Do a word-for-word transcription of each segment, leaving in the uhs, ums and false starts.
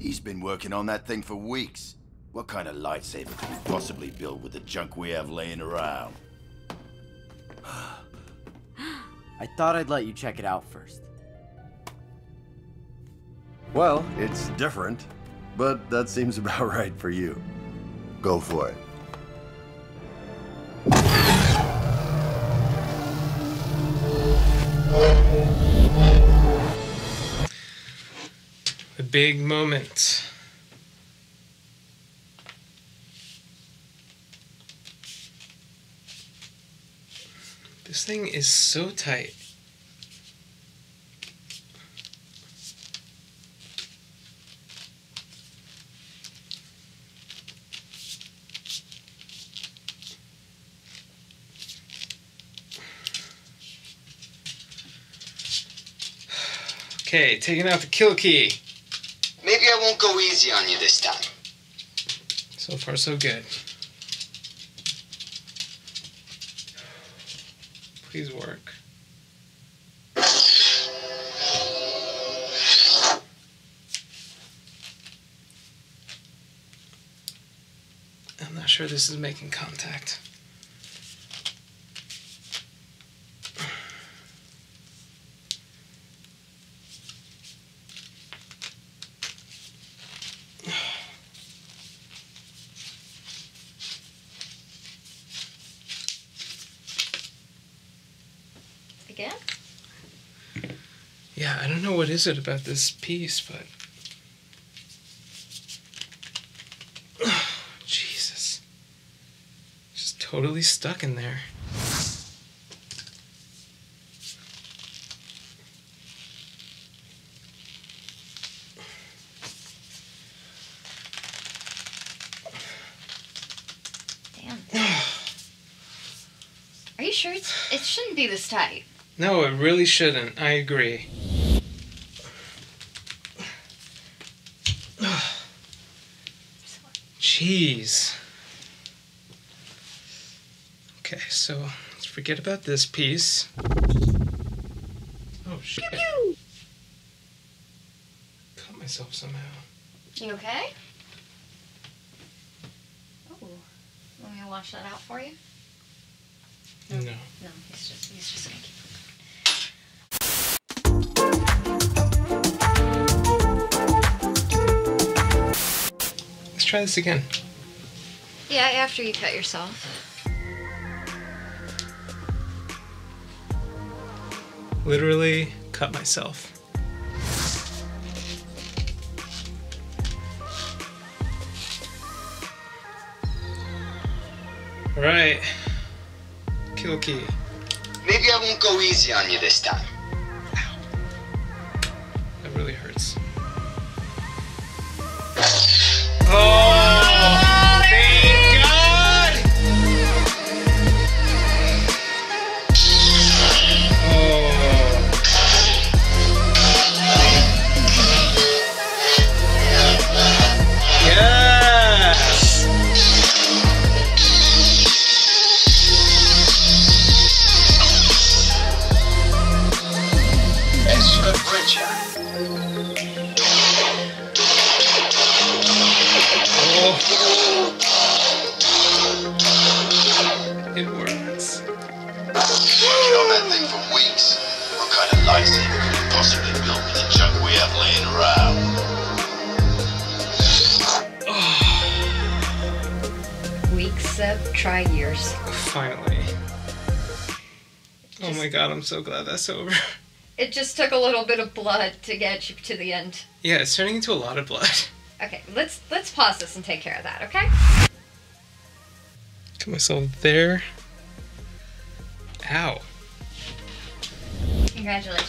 He's been working on that thing for weeks. What kind of lightsaber could we possibly build with the junk we have laying around? I thought I'd let you check it out first. Well, it's different, but that seems about right for you. Go for it. The big moment. This thing is so tight. Okay, taking out the kill key. Maybe I won't go easy on you this time. So far, so good. Please work. I'm not sure this is making contact. Yeah, I don't know what is it about this piece, but... Oh, Jesus. Just totally stuck in there. Damn. Are you sure it's, it shouldn't be this tight? No, it really shouldn't. I agree. Jeez. Okay, so let's forget about this piece. Oh shit! Pew, pew. Cut myself somehow. You okay? Oh, want me to wash that out for you? No. No, no he's just he's just gonna keep. Try this again. Yeah, after you cut yourself. Literally cut myself. All right. Kill key. Maybe I won't go easy on you this time. Ow. That really hurts. Oh, thank God! Oh. Yes! Extra pressure. It works. Working on that thing for weeks. What kind of lightsaber could we possibly build with the junk we have laying around? Oh. Weeks of try years. Finally. Just, oh my God, I'm so glad that's over. It just took a little bit of blood to get you to the end. Yeah, it's turning into a lot of blood. Okay, let's let's pause this and take care of that, okay? Cut myself there. Ow. Congratulations.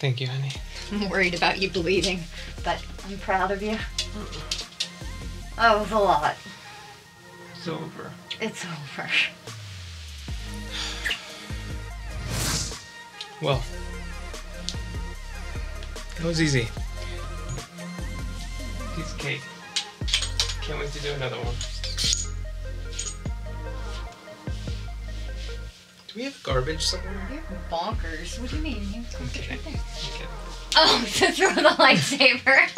Thank you, honey. I'm worried about you bleeding, but I'm proud of you. That was a lot. It's over. It's over. Well, that was easy. Piece of cake. Can't wait to do another one. Do we have garbage somewhere? You're bonkers. What do you mean? You have to go get it right there. Okay. Oh, to throw the lightsaber.